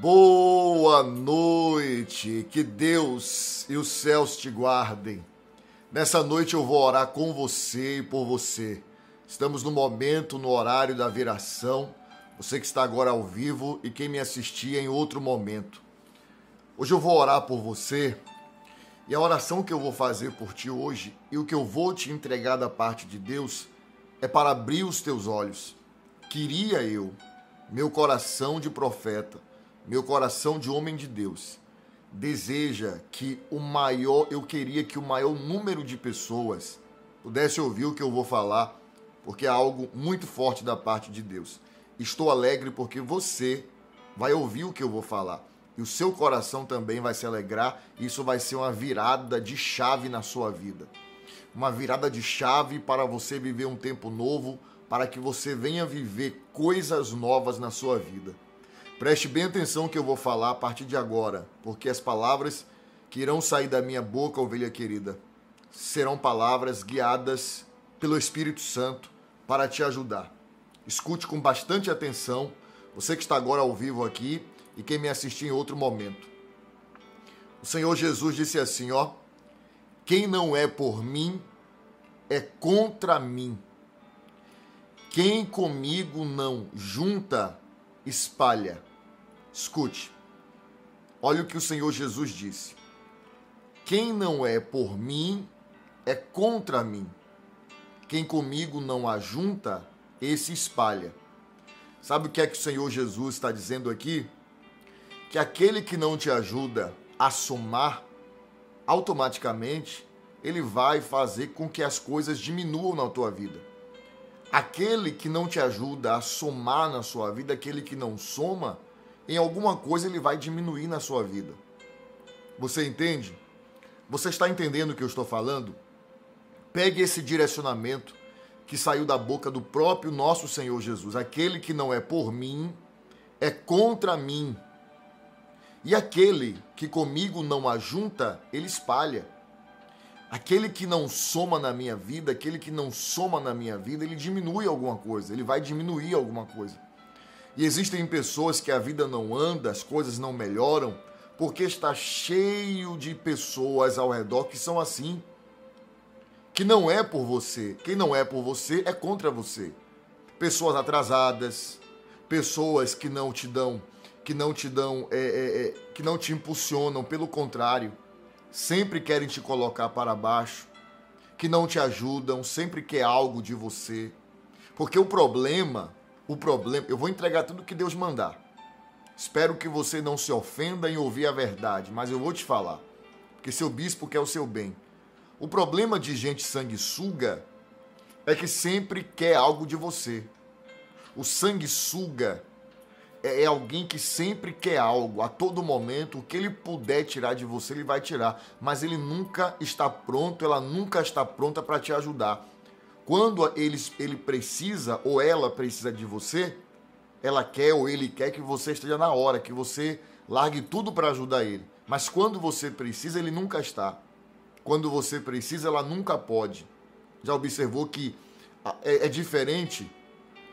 Boa noite, que Deus e os céus te guardem. Nessa noite eu vou orar com você e por você. Estamos no momento, no horário da viração. Você que está agora ao vivo e quem me assistia em outro momento. Hoje eu vou orar por você e a oração que eu vou fazer por ti hoje e o que eu vou te entregar da parte de Deus é para abrir os teus olhos. Queria eu, meu coração de profeta, meu coração de homem de Deus, eu queria que o maior número de pessoas pudesse ouvir o que eu vou falar, porque é algo muito forte da parte de Deus. Estou alegre porque você vai ouvir o que eu vou falar. E o seu coração também vai se alegrar. E isso vai ser uma virada de chave na sua vida. Uma virada de chave para você viver um tempo novo, para que você venha viver coisas novas na sua vida. Preste bem atenção que eu vou falar a partir de agora, porque as palavras que irão sair da minha boca, ovelha querida, serão palavras guiadas pelo Espírito Santo para te ajudar. Escute com bastante atenção, você que está agora ao vivo aqui e quem me assistir em outro momento. O Senhor Jesus disse assim, ó: quem não é por mim, é contra mim. Quem comigo não junta, espalha. Escute, olha o que o Senhor Jesus disse. Quem não é por mim, é contra mim. Quem comigo não ajunta, esse espalha. Sabe o que é que o Senhor Jesus está dizendo aqui? Que aquele que não te ajuda a somar, automaticamente ele vai fazer com que as coisas diminuam na tua vida. Aquele que não te ajuda a somar na sua vida, aquele que não soma, em alguma coisa ele vai diminuir na sua vida. Você entende? Você está entendendo o que eu estou falando? Pegue esse direcionamento que saiu da boca do próprio nosso Senhor Jesus. Aquele que não é por mim, é contra mim. E aquele que comigo não ajunta, ele espalha. Aquele que não soma na minha vida, ele diminui alguma coisa, ele vai diminuir alguma coisa. E existem pessoas que a vida não anda, as coisas não melhoram, porque está cheio de pessoas ao redor que são assim, que não é por você. Quem não é por você, é contra você. Pessoas atrasadas, pessoas que não te dão, que não te impulsionam, pelo contrário, sempre querem te colocar para baixo, que não te ajudam, sempre quer algo de você, porque o problema, eu vou entregar tudo que Deus mandar, espero que você não se ofenda em ouvir a verdade, mas eu vou te falar, porque seu bispo quer o seu bem. O problema de gente sanguessuga é que sempre quer algo de você. O sanguessuga é alguém que sempre quer algo, a todo momento, o que ele puder tirar de você, ele vai tirar. Mas ele nunca está pronto, ela nunca está pronta para te ajudar. Quando ele precisa ou ela precisa de você, ela quer ou ele quer que você esteja na hora, que você largue tudo para ajudar ele. Mas quando você precisa, ele nunca está. Quando você precisa, ela nunca pode. Já observou que é diferente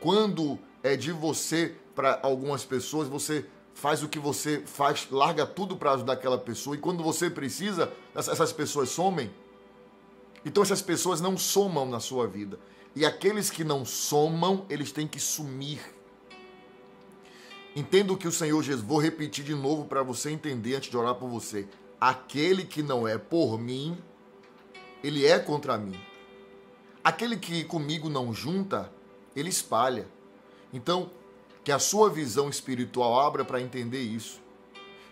quando é de você. Para algumas pessoas, você faz o que você faz, larga tudo para ajudar aquela pessoa. E quando você precisa, essas pessoas somem. Então essas pessoas não somam na sua vida. E aqueles que não somam, eles têm que sumir. Entendo que o Senhor Jesus... Vou repetir de novo para você entender antes de orar por você. Aquele que não é por mim, ele é contra mim. Aquele que comigo não junta, ele espalha. Então, que a sua visão espiritual abra para entender isso.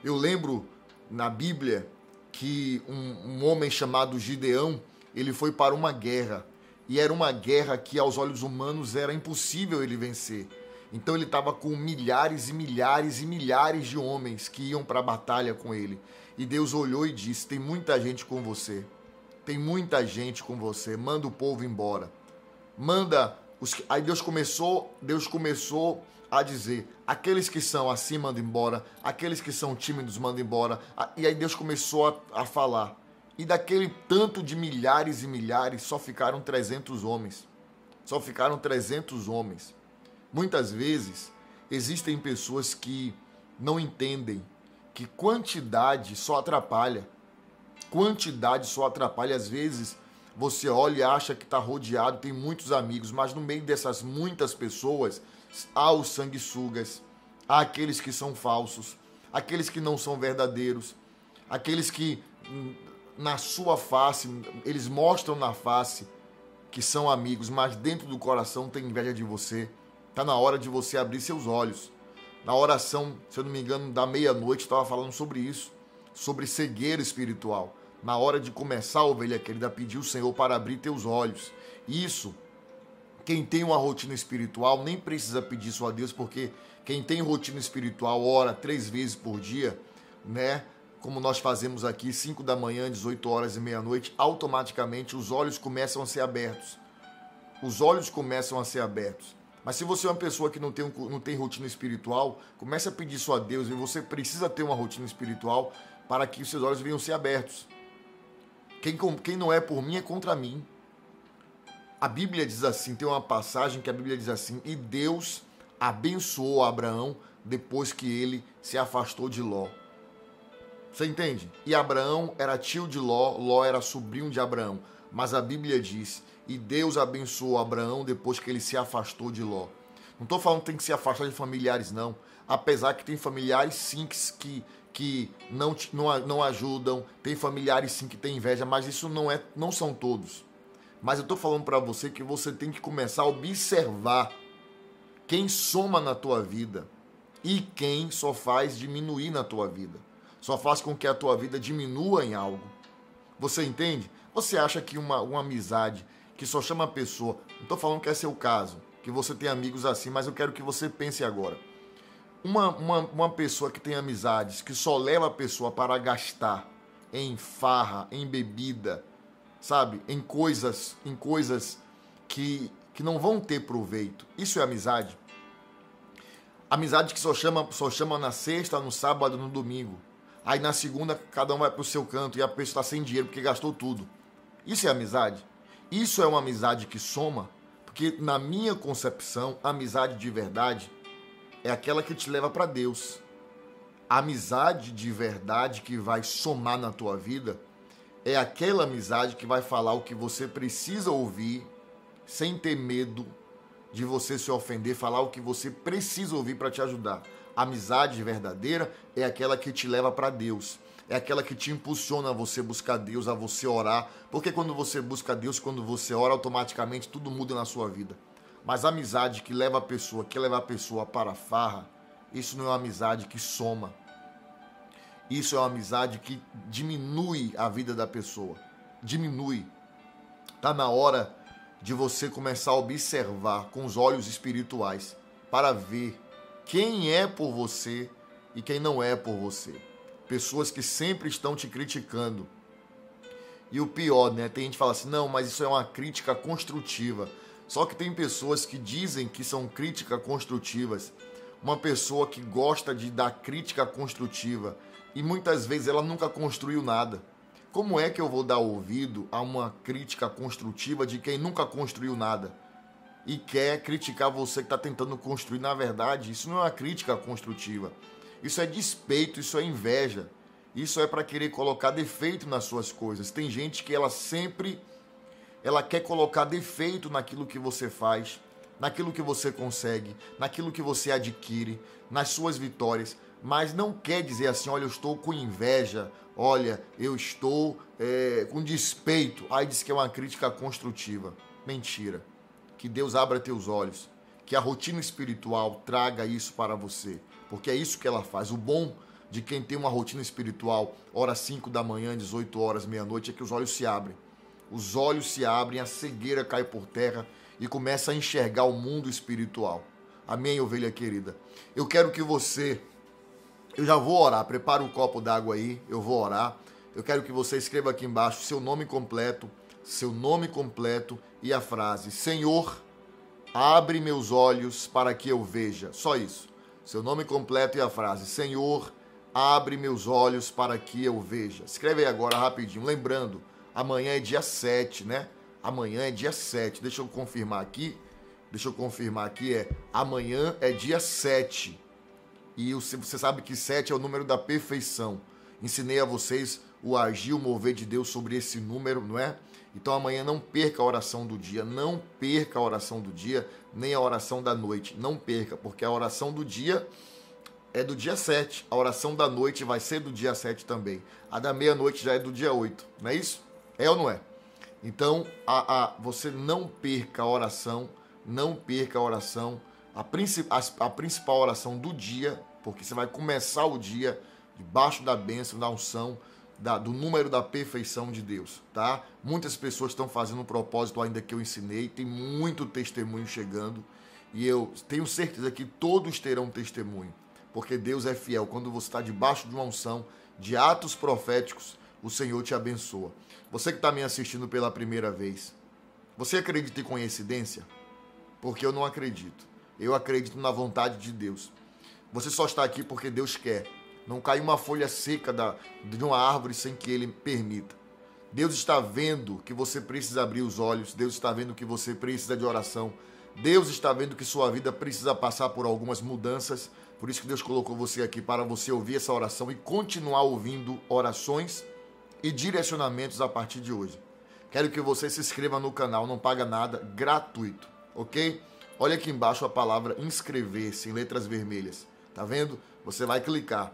Eu lembro na Bíblia que um homem chamado Gideão, ele foi para uma guerra. E era uma guerra que aos olhos humanos era impossível ele vencer. Então ele estava com milhares e milhares e milhares de homens que iam para a batalha com ele. E Deus olhou e disse, tem muita gente com você. Tem muita gente com você. Manda o povo embora. Manda... Aí Deus começou a dizer, aqueles que são assim mandam embora, aqueles que são tímidos mandam embora. E aí Deus começou a falar. E daquele tanto de milhares e milhares, só ficaram 300 homens. Só ficaram 300 homens. Muitas vezes existem pessoas que não entendem que quantidade só atrapalha. Quantidade só atrapalha. Às vezes você olha e acha que está rodeado, tem muitos amigos, mas no meio dessas muitas pessoas há os sanguessugas, há aqueles que são falsos, aqueles que não são verdadeiros, aqueles que na sua face, eles mostram na face que são amigos, mas dentro do coração tem inveja de você. Está na hora de você abrir seus olhos. Na oração, se eu não me engano, da meia-noite, estava falando sobre isso, sobre cegueira espiritual. Na hora de começar, ovelha querida, pedir o Senhor para abrir teus olhos. Isso, quem tem uma rotina espiritual nem precisa pedir isso a Deus, porque quem tem rotina espiritual ora 3 vezes por dia, né? Como nós fazemos aqui, 5 da manhã, 18 horas e meia-noite, automaticamente os olhos começam a ser abertos. Os olhos começam a ser abertos. Mas se você é uma pessoa que não tem rotina espiritual, comece a pedir isso a Deus, e você precisa ter uma rotina espiritual para que os seus olhos venham a ser abertos. Quem não é por mim é contra mim. A Bíblia diz assim, tem uma passagem que a Bíblia diz assim: e Deus abençoou Abraão depois que ele se afastou de Ló. Você entende? E Abraão era tio de Ló, Ló era sobrinho de Abraão. Mas a Bíblia diz, e Deus abençoou Abraão depois que ele se afastou de Ló. Não estou falando que tem que se afastar de familiares, não. Apesar que tem familiares, sim, que não ajudam. Tem familiares, sim, que tem inveja, mas isso não são todos. Mas eu estou falando para você que você tem que começar a observar quem soma na tua vida e quem só faz diminuir na tua vida. Só faz com que a tua vida diminua em algo. Você entende? Você acha que uma amizade que só chama a pessoa... Não estou falando que é seu caso, que você tem amigos assim, mas eu quero que você pense agora. Uma pessoa que tem amizades, que só leva a pessoa para gastar em farra, em bebida, sabe? Em coisas que não vão ter proveito. Isso é amizade. Amizade que só chama na sexta, no sábado, no domingo. Aí na segunda cada um vai pro seu canto e a pessoa está sem dinheiro porque gastou tudo. Isso é amizade? Isso é uma amizade que soma? Porque na minha concepção, a amizade de verdade é aquela que te leva para Deus. A amizade de verdade que vai somar na tua vida é aquela amizade que vai falar o que você precisa ouvir sem ter medo de você se ofender, falar o que você precisa ouvir para te ajudar. A amizade verdadeira é aquela que te leva para Deus, é aquela que te impulsiona a você buscar Deus, a você orar, porque quando você busca Deus, quando você ora, automaticamente tudo muda na sua vida. Mas a amizade que leva a pessoa, que leva a pessoa para a farra, isso não é uma amizade que soma. Isso é uma amizade que diminui a vida da pessoa, diminui. Está na hora de você começar a observar com os olhos espirituais para ver quem é por você e quem não é por você. Pessoas que sempre estão te criticando. E o pior, né? Tem gente que fala assim, não, mas isso é uma crítica construtiva. Só que tem pessoas que dizem que são críticas construtivas. Uma pessoa que gosta de dar crítica construtiva e muitas vezes ela nunca construiu nada. Como é que eu vou dar ouvido a uma crítica construtiva de quem nunca construiu nada? E quer criticar você que está tentando construir? Na verdade, isso não é uma crítica construtiva. Isso é despeito, isso é inveja. Isso é para querer colocar defeito nas suas coisas. Tem gente que ela quer colocar defeito naquilo que você faz, naquilo que você consegue, naquilo que você adquire, nas suas vitórias, mas não quer dizer assim, olha, eu estou com inveja, olha, eu estou com despeito. Aí diz que é uma crítica construtiva. Mentira. Que Deus abra teus olhos, que a rotina espiritual traga isso para você, porque é isso que ela faz. O bom de quem tem uma rotina espiritual, hora 5 da manhã, 18 horas, meia-noite, é que os olhos se abrem. Os olhos se abrem, a cegueira cai por terra e começa a enxergar o mundo espiritual. Amém, ovelha querida? Eu quero que você... Eu já vou orar, prepara um copo d'água aí, eu vou orar. Eu quero que você escreva aqui embaixo seu nome completo e a frase: Senhor, abre meus olhos para que eu veja. Só isso. Seu nome completo e a frase: Senhor, abre meus olhos para que eu veja. Escreve aí agora rapidinho. Lembrando, amanhã é dia 7, né? Amanhã é dia 7. Deixa eu confirmar aqui. Amanhã é dia 7. E você sabe que 7 é o número da perfeição. Ensinei a vocês o agir, o mover de Deus sobre esse número, não é? Então amanhã não perca a oração do dia, não perca a oração do dia, nem a oração da noite, não perca, porque a oração do dia é do dia 7, a oração da noite vai ser do dia 7 também, a da meia-noite já é do dia 8, não é isso? É ou não é? Então você não perca a oração, não perca a oração, a principal oração do dia, porque você vai começar o dia debaixo da bênção, da unção, do número da perfeição de Deus, tá? Muitas pessoas estão fazendo um propósito ainda que eu ensinei, tem muito testemunho chegando e eu tenho certeza que todos terão testemunho, porque Deus é fiel. Quando você está debaixo de uma unção, de atos proféticos, o Senhor te abençoa. Você que está me assistindo pela primeira vez, você acredita em coincidência? Porque eu não acredito. Eu acredito na vontade de Deus. Você só está aqui porque Deus quer. Não cai uma folha seca de uma árvore sem que ele permita. Deus está vendo que você precisa abrir os olhos. Deus está vendo que você precisa de oração. Deus está vendo que sua vida precisa passar por algumas mudanças. Por isso que Deus colocou você aqui, para você ouvir essa oração e continuar ouvindo orações e direcionamentos a partir de hoje. Quero que você se inscreva no canal, não paga nada, gratuito, ok? Olha aqui embaixo a palavra inscrever-se em letras vermelhas. Tá vendo? Você vai clicar.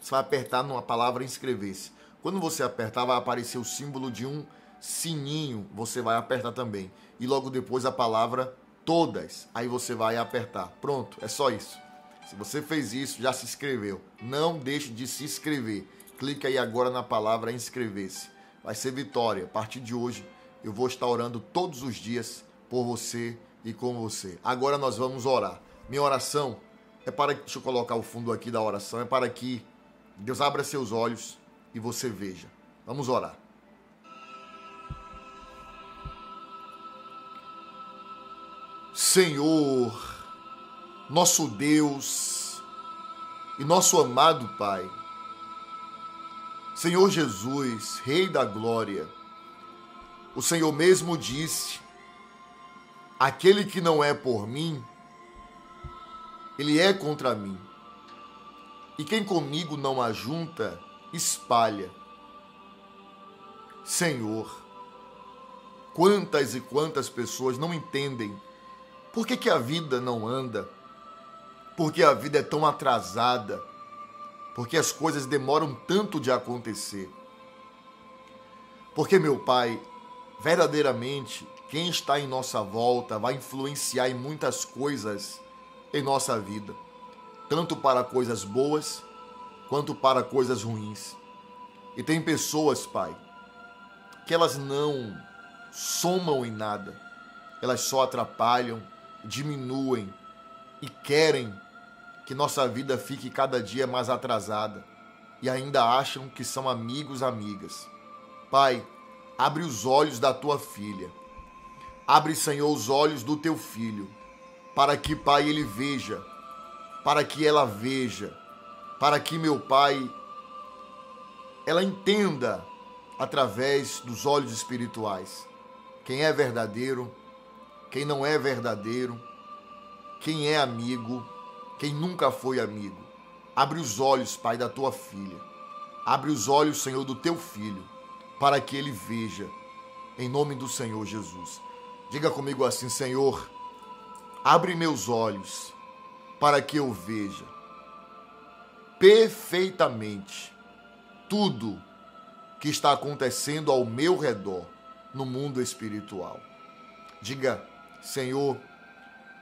Você vai apertar numa palavra inscrever-se. Quando você apertar, vai aparecer o símbolo de um sininho. Você vai apertar também. E logo depois a palavra todas. Aí você vai apertar. Pronto, é só isso. Se você fez isso, já se inscreveu. Não deixe de se inscrever. Clique aí agora na palavra inscrever-se. Vai ser vitória. A partir de hoje, eu vou estar orando todos os dias por você e com você. Agora nós vamos orar. Minha oração é para... Deixa eu colocar o fundo aqui da oração. É para que Deus abra seus olhos e você veja. Vamos orar. Senhor, nosso Deus e nosso amado Pai, Senhor Jesus, Rei da Glória, o Senhor mesmo disse: aquele que não é por mim, ele é contra mim. E quem comigo não ajunta, espalha. Senhor, quantas e quantas pessoas não entendem por que a vida não anda, por que a vida é tão atrasada, por que as coisas demoram tanto de acontecer. Porque, meu Pai, verdadeiramente, quem está em nossa volta vai influenciar em muitas coisas em nossa vida, tanto para coisas boas, quanto para coisas ruins. E tem pessoas, Pai, que elas não somam em nada, elas só atrapalham, diminuem e querem que nossa vida fique cada dia mais atrasada e ainda acham que são amigos, amigas. Pai, abre os olhos da tua filha, abre, Senhor, os olhos do teu filho, para que, Pai, ele veja, para que ela veja, para que, meu Pai, ela entenda através dos olhos espirituais quem é verdadeiro, quem não é verdadeiro, quem é amigo, quem nunca foi amigo. Abre os olhos, Pai, da tua filha. Abre os olhos, Senhor, do teu filho, para que ele veja, em nome do Senhor Jesus. Diga comigo assim: Senhor, abre meus olhos, para que eu veja perfeitamente tudo que está acontecendo ao meu redor no mundo espiritual. Diga: Senhor,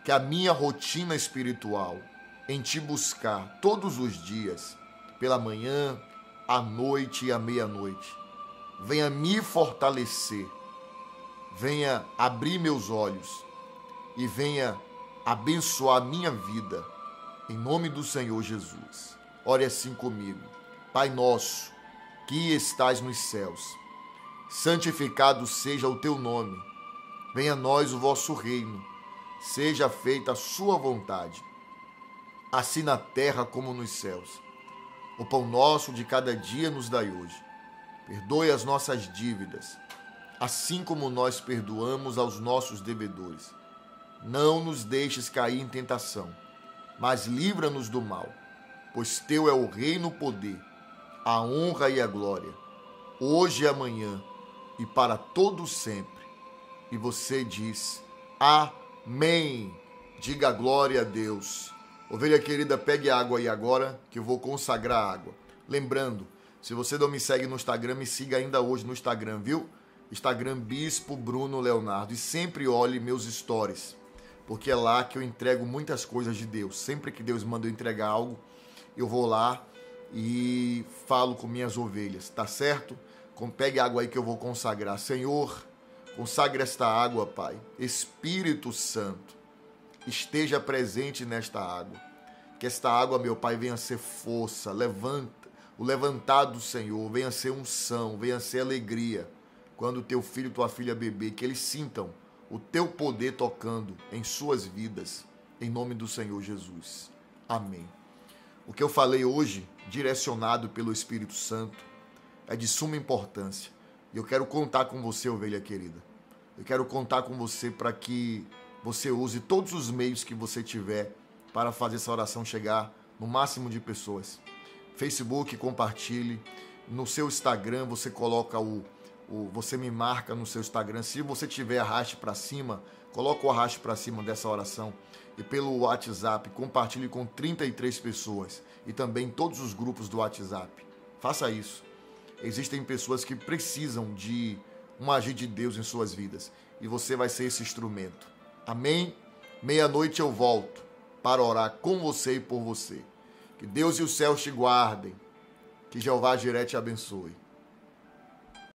que a minha rotina espiritual em te buscar todos os dias, pela manhã, à noite e à meia-noite, venha me fortalecer, venha abrir meus olhos e venha abençoar a minha vida, em nome do Senhor Jesus. Ore assim comigo. Pai nosso, que estás nos céus, santificado seja o teu nome. Venha a nós o vosso reino. Seja feita a sua vontade, assim na terra como nos céus. O pão nosso de cada dia nos dai hoje. Perdoe as nossas dívidas, assim como nós perdoamos aos nossos devedores. Não nos deixes cair em tentação, mas livra-nos do mal, pois teu é o reino, o poder, a honra e a glória, hoje e amanhã, e para todo sempre. E você diz, amém. Diga glória a Deus. Ovelha querida, pegue água aí agora, que eu vou consagrar a água. Lembrando, se você não me segue no Instagram, me siga ainda hoje no Instagram, viu? Instagram Bispo Bruno Leonardo. E sempre olhe meus stories, porque é lá que eu entrego muitas coisas de Deus. Sempre que Deus manda eu entregar algo, eu vou lá e falo com minhas ovelhas, tá certo? Pegue água aí que eu vou consagrar. Senhor, consagre esta água, Pai. Espírito Santo, esteja presente nesta água. Que esta água, meu Pai, venha ser força, o levantado do Senhor, venha ser unção, venha ser alegria. Quando teu filho e tua filha beber, que eles sintam o teu poder tocando em suas vidas, em nome do Senhor Jesus. Amém. O que eu falei hoje, direcionado pelo Espírito Santo, é de suma importância. E eu quero contar com você, ovelha querida. Eu quero contar com você para que você use todos os meios que você tiver para fazer essa oração chegar no máximo de pessoas. Facebook, compartilhe. No seu Instagram, você coloca você me marca no seu Instagram. Se você tiver arraste para cima, coloca o arraste para cima dessa oração. E pelo WhatsApp, compartilhe com 33 pessoas. E também todos os grupos do WhatsApp. Faça isso. Existem pessoas que precisam de um agir de Deus em suas vidas. E você vai ser esse instrumento. Amém? Meia-noite eu volto para orar com você e por você. Que Deus e os céus te guardem. Que Jeová Jiré te abençoe.